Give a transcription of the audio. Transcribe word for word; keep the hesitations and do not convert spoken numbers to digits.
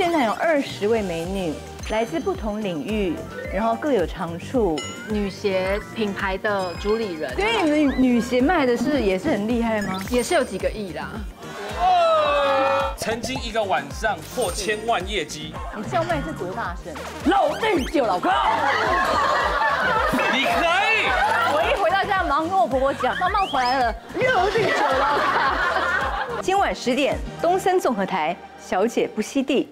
现场有二十位美女，来自不同领域，然后各有长处。女鞋品牌的主理人，因为你们女鞋卖的是也是很厉害吗？也是有几个亿啦。 曾经一个晚上破千万业绩，你叫卖是多大声？老弟就老高，你可以。我一回到家，马上跟我婆婆讲，妈妈回来了，老弟就老高。今晚十点，东森综合台，小姐不惜地。